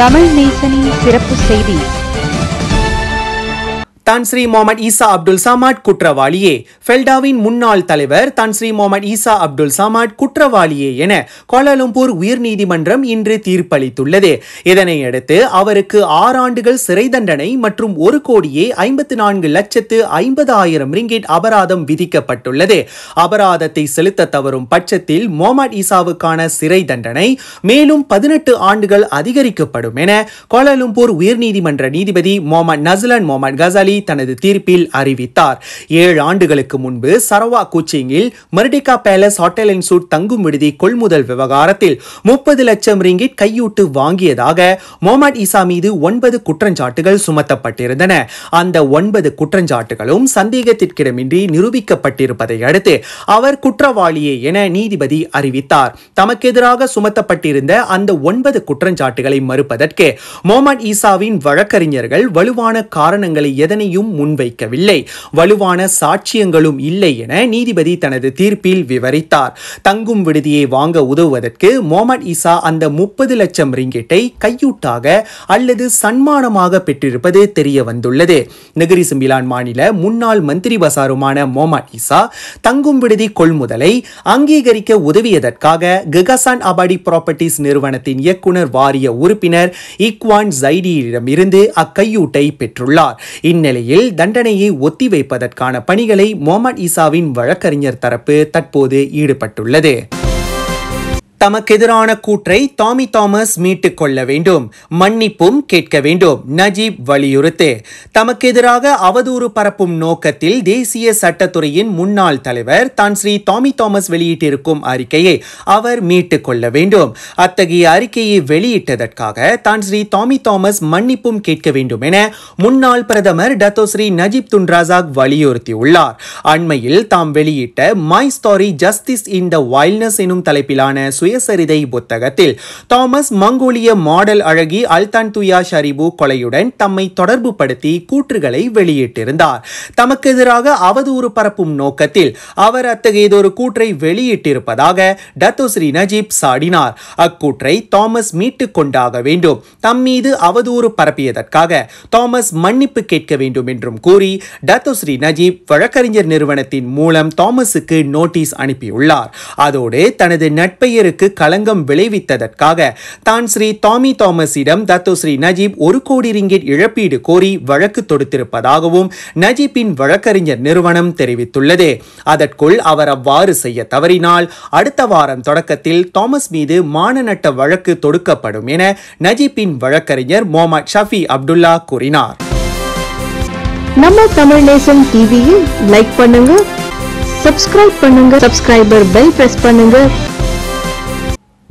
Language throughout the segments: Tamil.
தமிழ் நேசனின் சிறப்பு செய்தி. தன் ஸ்ரீ முஹம்மத் ஈசா அப்துல் சமாத் குற்றவாளியே. ஃபெல்டாவின் முன்னாள் தலைவர் தன் ஸ்ரீ முஹம்மத் ஈசா அப்துல் சமாத் குற்றவாளியே என கோலாலம்பூர் உயர்நீதிமன்றம் இன்று தீர்ப்பளித்துள்ளது. இதனையடுத்து அவருக்கு 6 ஆண்டுகள் சிறை தண்டனை மற்றும் 1,54,50,000 ரிங்கிட் அபராதம் விதிக்கப்பட்டுள்ளது. அபராதத்தை செலுத்த தவறும் பட்சத்தில் முஹம்மத் ஈசாவுக்கான சிறை தண்டனை மேலும் 18 ஆண்டுகள் அதிகரிக்கப்படும் என கோலாலம்பூர் உயர்நீதிமன்ற நீதிபதி முகமது நஸ்லன் முகமது கசாலி தனது தீர்ப்பில் அறிவித்தார். 7 ஆண்டுகளுக்கு முன்பு சரவா கோச்சிங்கில் Merdeka palace hotel and suite தங்கும் விடுதி கொள்முதல் விவகாரத்தில் 30 லட்சம் ரிங்கிட் கையூட்டு வாங்கியதாக முஹம்மத் ஈசா மீது 9 குற்றச்சாட்டுகள் சுமத்தப்பட்டிருந்தன. அந்த 9 குற்றச்சாட்டுகளும் சந்தேகத்திற்கிடமின்றி நிரூபிக்கப்பட்டிருப்பதை அடுத்து அவர் குற்றவாளியே என நீதிபதி அறிவித்தார். தமக்கு எதிராக சுமத்தப்பட்டிருந்த அந்த 9 குற்றச்சாட்டுகளை மறுப்பதற்கு முஹம்மத் ஈசாவின் வழக்கறிஞர்கள் வலுவான காரணங்களை எதனையும் முன்வைக்கவில்லை, வலுவான சாட்சியங்களும் இல்லை என நீதிபதி தனது தீர்ப்பில் விவரித்தார். தங்கும் விடுதியை வாங்க உதவுவதற்கு முஹம்மத் ஈசா அந்த 30 லட்சம் ரிங்கிட்டை கையூட்டாக அல்லது சன்மானமாக பெற்றிருப்பது தெரிய வந்துள்ளது. நெகிரி சிம்பிலான் மாநில முன்னாள் மந்திரி பசாருமான முஹம்மத் ஈசா தங்கும் விடுதி கொள்முதலை அங்கீகரிக்க உதவியதற்காக ககசான் அபாடி ப்ராப்பர்ட்டிஸ் நிறுவனத்தின் இயக்குனர் வாரிய உறுப்பினர் இக்வான் ஜைடியிடம் இருந்து அக்கையூட்டை பெற்றுள்ளார். இந்நிலையில் தண்டனையை ஒத்திவைப்பதற்கான பணிகளை முஹம்மத் ஈசாவின் வழக்கறிஞர் தரப்பு தற்போது ஈடுபட்டுள்ளது. தமக்கு எதிரான கூற்றை டாமி தாமஸ் மீட்டுக் கொள்ள வேண்டும், மன்னிப்பும் கேட்க வேண்டும் நஜீப் வலியுறுத்து. தமக்கு எதிராக அவதூறு பரப்பும் நோக்கத்தில் தேசிய சட்டத்துறையின் முன்னாள் தலைவர் தான் ஸ்ரீ டாமி தாமஸ் வெளியிட்டிருக்கும் அறிக்கையை அவர் மீட்டுக் கொள்ள வேண்டும். அத்தகைய அறிக்கையை வெளியிட்டதற்காக தான் ஸ்ரீ டாமி தாமஸ் மன்னிப்பும் கேட்க வேண்டும் என முன்னாள் பிரதமர் டத்தோஸ்ரீ நஜீப் துன் ரசாக் வலியுறுத்தியுள்ளார். அண்மையில் தாம் வெளியிட்ட my story justice in the wilderness எனும் தலைப்பிலான சுயசரிதை புத்தகத்தில் தாமஸ் மங்கோலிய மாடல் அழகி அல்தான் துயா ஷரிபு கொலையுடன் தம்மை தொடர்பு படுத்தி கூற்றுகளை வெளியிட்டிருந்தார். தமக்கு எதிராக அவதூறு பரப்பும் நோக்கத்தில் அவர் அத்தகையதொரு கூற்றை வெளியிட்டிருப்பதாக டத்தோஸ்ரீ நஜீப் சாடினார். அக்கூற்றை தாமஸ் மீட்டுக் கொண்டாக வேண்டும், தம் மீது அவதூறு பரப்பியதற்காக தாமஸ் மன்னிப்பு கேட்க வேண்டும் என்றும் கூறி டத்தோஸ்ரீ நஜீப் வழக்கறிஞர் நிறுவனத்தின் மூலம் தாமஸுக்கு நோட்டீஸ் அனுப்பியுள்ளார். அதோடு தனது நட்பெயருக்கு களங்கம் விளைவித்ததற்காக தான் ஸ்ரீ டாமி தாமஸிடம் தத்தோஸ்ரீ நஜீப் 1 கோடி ரிங்கிட் இழப்பீடு கோரி வழக்கு தொடுத்திருப்பதாகவும் நஜீப்பின் வழக்கறிஞர் நிறுவனம் தெரிவித்துள்ளது. அதற்குள் அவர் அவ்வாறு செய்ய தவறினால் அடுத்த வாரம் தொடக்கத்தில் தாமஸ் மீது மானநட்ட வழக்கு தொடுக்கப்படும் என நஜீப்பின் வழக்கறிஞர் முகமது ஷஃபி அப்துல்லா கூறினார். நம்ம தமிழ் நேசன் டிவியில் லைக் பண்ணுங்க, சப்ஸ்கிரைப் பண்ணுங்க, சப்ஸ்கிரைபர் பெல் பிரஸ் பண்ணுங்க.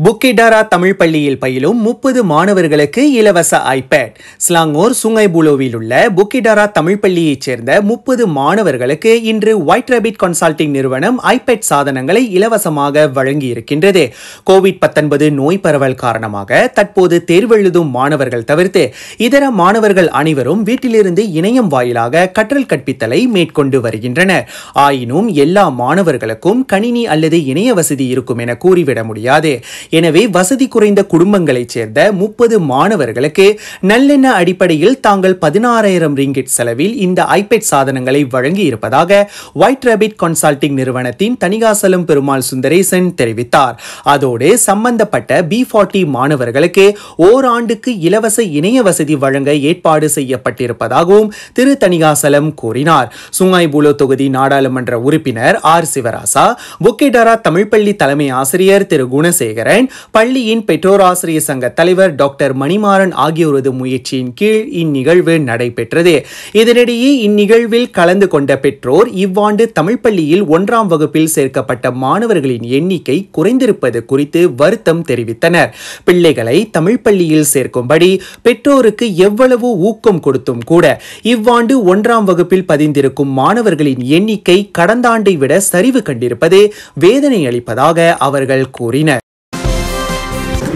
புக்கிடாரா தமிழ் பள்ளியில் பயிலும் 30 மாணவர்களுக்கு இலவச ஐபேட். ஸ்லாங்கூர் சுங்கைபுலோவில் உள்ள புக்கிடாரா தமிழ் பள்ளியைச் சேர்ந்த 30 மாணவர்களுக்கு இன்று ஒயிட் ரேபிட் கன்சல்டிங் நிறுவனம் ஐபேட் சாதனங்களை இலவசமாக வழங்கியிருக்கின்றது. கோவிட்-19 நோய் பரவல் காரணமாக தற்போது தேர்வெழுதும் மாணவர்கள் தவிர்த்து இதர மாணவர்கள் அனைவரும் வீட்டிலிருந்து இணையம் வாயிலாக கற்றல் கற்பித்தலை மேற்கொண்டு வருகின்றனர். ஆயினும் எல்லா மாணவர்களுக்கும் கணினி அல்லது இணைய வசதி இருக்கும் என கூறிவிட முடியாது. எனவே வசதி குறைந்த குடும்பங்களைச் சேர்ந்த 30 மாணவர்களுக்கு நல்லெண்ண அடிப்படையில் தாங்கள் 16,000 ரிங்கிட் செலவில் இந்த ஐபேட் சாதனங்களை வழங்கி இருப்பதாக ஒயிட் ரேபிட் கன்சல்டிங் நிறுவனத்தின் தணிகாசலம் பெருமாள் சுந்தரேசன் தெரிவித்தார். அதோடு சம்பந்தப்பட்ட B40 மாணவர்களுக்கு ஓராண்டுக்கு இலவச இணைய வசதி வழங்க ஏற்பாடு செய்யப்பட்டிருப்பதாகவும் திரு தணிகாசலம் கூறினார். சுங்காய்பூலோ தொகுதி நாடாளுமன்ற உறுப்பினர் ஆர் சிவராசா, புக்கிடாரா தமிழ்ப்பள்ளி தலைமை ஆசிரியர் திரு குணசேகர், பள்ளியின் பெற்றோராசிரியர் சங்க தலைவர் டாக்டர் மணிமாறன் ஆகியோரது முயற்சியின் கீழ் இந்நிகழ்வு நடைபெற்றது. இதனிடையே இந்நிகழ்வில் கலந்து கொண்ட பெற்றோர் இவ்வாண்டு தமிழ் பள்ளியில் 1ஆம் வகுப்பில் சேர்க்கப்பட்ட மாணவர்களின் எண்ணிக்கை குறைந்திருப்பது குறித்து வருத்தம் தெரிவித்தனர். பிள்ளைகளை தமிழ் பள்ளியில் சேர்க்கும்படி பெற்றோருக்கு எவ்வளவு ஊக்கம் கொடுத்தும் கூட இவ்வாண்டு 1ஆம் வகுப்பில் பதிந்திருக்கும் மாணவர்களின் எண்ணிக்கை கடந்த ஆண்டை விட சரிவு கண்டிருப்பது வேதனை அளிப்பதாக அவர்கள் கூறினர்.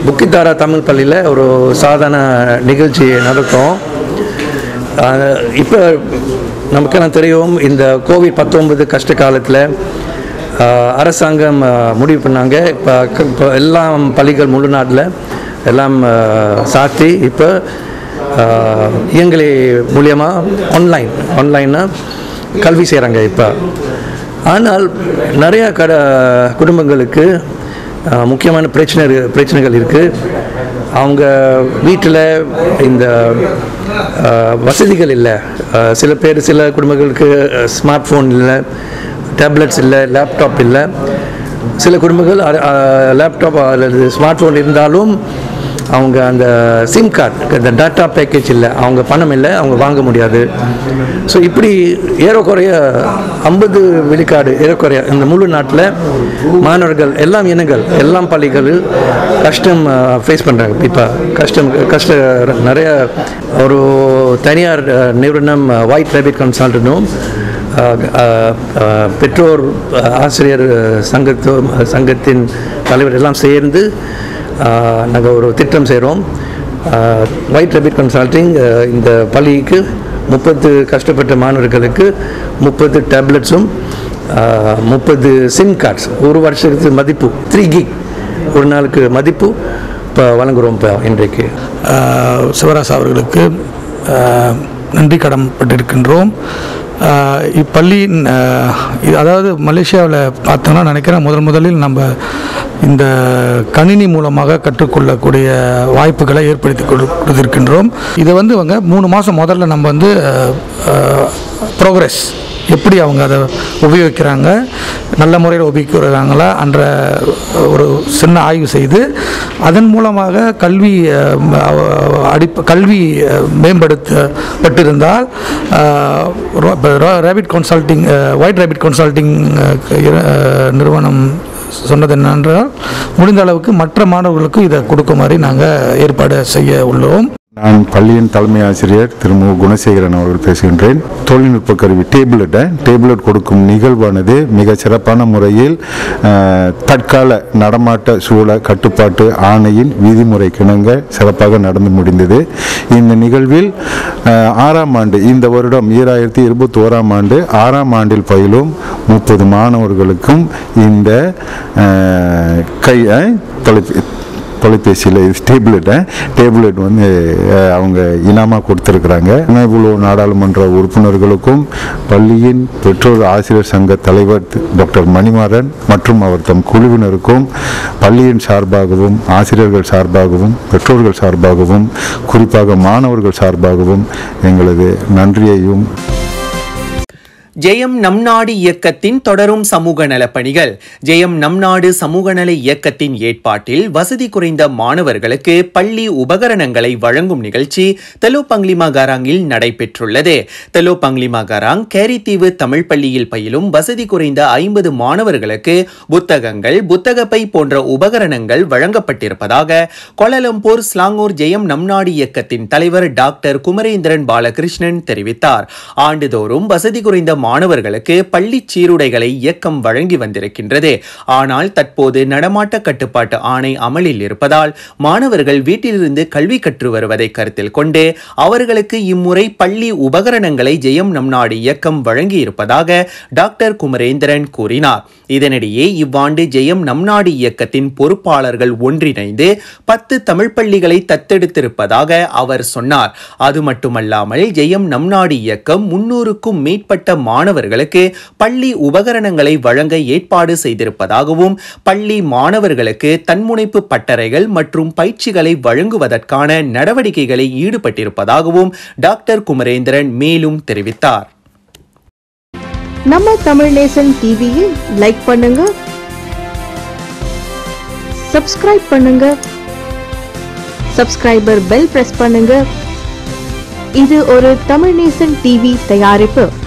புக்கிடாரா தமிழ் பள்ளியில் ஒரு சாதாரண நிகழ்ச்சி நடக்கும். இப்போ நமக்கெல்லாம் தெரியும், இந்த கோவிட்-19 கஷ்ட காலத்தில் அரசாங்கம் முடிவு பண்ணாங்க. இப்போ எல்லா பள்ளிகள் முழு நாட்டில் எல்லாம் சாத்தி இப்போ இயங்கலை மூலமாக ஆன்லைன்னா கல்வி செய்கிறாங்க இப்போ. ஆனால் நிறைய குடும்பங்களுக்கு முக்கியமான பிரச்சனைகள் இருக்குது. அவங்க வீட்டில் இந்த வசதிகள் இல்லை. சில பேர் சில குடும்பங்களுக்கு ஸ்மார்ட் ஃபோன் இல்லை, டேப்லெட்ஸ் இல்லை, லேப்டாப் இல்லை. சில குடும்பங்கள் லேப்டாப் அல்லது ஸ்மார்ட் ஃபோன் இருந்தாலும் அவங்க அந்த சிம் கார்டு, அந்த டேட்டா பேக்கேஜ் இல்லை, அவங்க பணம் இல்லை, அவங்க வாங்க முடியாது. ஸோ இப்படி ஏறக்குறைய 50 விழுக்காடு ஏறக்குறைய இந்த முழு நாட்டில் மாணவர்கள் எல்லாம் இனங்கள் எல்லாம் பள்ளிகளில் கஷ்டம் ஃபேஸ் பண்ணுறாங்க இப்போ. நிறைய ஒரு தனியார் நிறுவனம் ஒயிட் ரேபிட் கன்சல்டன்ட்டும் பெற்றோர் ஆசிரியர் சங்கத்தின் தலைவர் எல்லாம் சேர்ந்து நாங்கள் ஒரு திட்டம் செய்கிறோம். ஒயிட் ரேபிட் கன்சல்டிங் இந்த பள்ளிக்கு 30 கஷ்டப்பட்ட மாணவர்களுக்கு 30 டேப்லெட்ஸும் 30 சிம் கார்ட்ஸ் ஒரு வருஷத்துக்கு மதிப்பு 3 கிக் ஒரு நாளுக்கு மதிப்பு இப்போ வழங்குகிறோம். இப்போ இன்றைக்கு சிவராசு அவர்களுக்கு நன்றி கடன் பட்டிருக்கின்றோம். இப்பள்ளி அதாவது மலேசியாவில் பார்த்தோம்னா நினைக்கிறேன் முதலில் நம்ம இந்த கணினி மூலமாக கற்றுக்கொள்ளக்கூடிய வாய்ப்புகளை ஏற்படுத்தி கொடுத்திருக்கின்றோம். இதை அவங்க 3 மாதம் முதல்ல நம்ம ப்ரோக்ரஸ் எப்படி அவங்க அதை உபயோகிக்கிறாங்க, நல்ல முறையில் உபயோகிக்கிறாங்களா என்ற ஒரு சின்ன ஆய்வு செய்து அதன் மூலமாக கல்வி மேம்படுத்தப்பட்டிருந்தால் ஒயிட் ரேபிட் கன்சல்டிங் நிறுவனம் சொன்னது என்னென்றால் முடிந்த அளவுக்கு மற்ற மாணவர்களுக்கும் இதை கொடுக்குமாறு நாங்கள் ஏற்பாடு செய்ய உள்ளோம். நான் பள்ளியின் தலைமை ஆசிரியர் திரு மு குணசேகரன் அவர்கள் பேசுகின்றேன். தொழில்நுட்ப கருவி டேப்லெட் கொடுக்கும் நிகழ்வானது மிக சிறப்பான முறையில் தற்கால நடமாட்ட சூழ கட்டுப்பாட்டு ஆணையின் விதிமுறைக்கிணங்க சிறப்பாக நடந்து முடிந்தது. இந்த நிகழ்வில் 6ஆம் ஆண்டு இந்த வருடம் 2021ஆம் ஆண்டு 6ஆம் ஆண்டில் பயிலும் 30 மாணவர்களுக்கும் இந்த தொலைபேசியில் டேப்லெட் அவங்க இனாமாக கொடுத்துருக்குறாங்க. இவ்வளோ நாடாளுமன்ற உறுப்பினர்களுக்கும் பள்ளியின் பெற்றோர் ஆசிரியர் சங்க தலைவர் டாக்டர் மணிமாறன் மற்றும் அவர் தம் குழுவினருக்கும் பள்ளியின் சார்பாகவும் ஆசிரியர்கள் சார்பாகவும் பெற்றோர்கள் சார்பாகவும் குறிப்பாக மாணவர்கள் சார்பாகவும் எங்களது நன்றியையும். ஜெயம் நம் நாடு இயக்கத்தின் தொடரும் சமூக நலப்பணிகள். ஜெயம் நம் நாடு சமூக நல இயக்கத்தின் ஏற்பாட்டில் வசதி குறைந்த மாணவர்களுக்கு பள்ளி உபகரணங்களை வழங்கும் நிகழ்ச்சி தெலோ பங்லிமா காராங்கில் நடைபெற்றுள்ளது. தெலோ பங்லிமா காராங் கேரித்தீவு தமிழ் பள்ளியில் பயிலும் வசதி குறைந்த 50 மாணவர்களுக்கு புத்தகங்கள், புத்தகப்பை போன்ற உபகரணங்கள் வழங்கப்பட்டிருப்பதாக கோலாலம்பூர் ஸ்லாங்கூர் ஜெயம் நம் நாடு இயக்கத்தின் தலைவர் டாக்டர் குமரேந்திரன் பாலகிருஷ்ணன் தெரிவித்தார். ஆண்டுதோறும் வசதி குறைந்த மாணவர்களுக்கு பள்ளி சீருடைகளை இயக்கம் வழங்கி வந்திருக்கின்றது. ஆனால் தற்போது நடமாட்ட கட்டுப்பாட்டு ஆணை அமலில் இருப்பதால் மாணவர்கள் வீட்டிலிருந்து கல்வி கற்று வருவதை கருத்தில் கொண்டு அவர்களுக்கு இம்முறை பள்ளி உபகரணங்களை ஜெயம் நம் நாடு இயக்கம் வழங்கி இருப்பதாக டாக்டர் குமரேந்திரன் கூறினார். இதனிடையே இவ்வாண்டு ஜெயம் நம் நாடு இயக்கத்தின் பொறுப்பாளர்கள் ஒன்றிணைந்து 10 தமிழ்ப்பள்ளிகளை தத்தெடுத்திருப்பதாக அவர் சொன்னார். அது மட்டுமல்லாமல் ஜெயம் நம் நாடு இயக்கம் 300க்கும் மேற்பட்ட மாணவர்களுக்கு பள்ளி உபகரணங்களை வழங்க ஏற்பாடு செய்திருப்பதாகவும் பள்ளி மாணவர்களுக்கு தன்முனைப்பு பட்டறைகள் மற்றும் பயிற்சிகளை வழங்குவதற்கான நடவடிக்கைகளை ஈடுபட்டிருப்பதாகவும் டாக்டர் குமரேந்திரன் மேலும் தெரிவித்தார். நம்ம தமிழ் நேசன் டிவியில் லைக் பண்ணுங்க, சப்ஸ்கிரைப் பண்ணுங்க, சப்ஸ்கிரைபர் பெல் பிரஸ் பண்ணுங்க. இது ஒரு தமிழ் நேசன் டிவி தயாரிப்பு.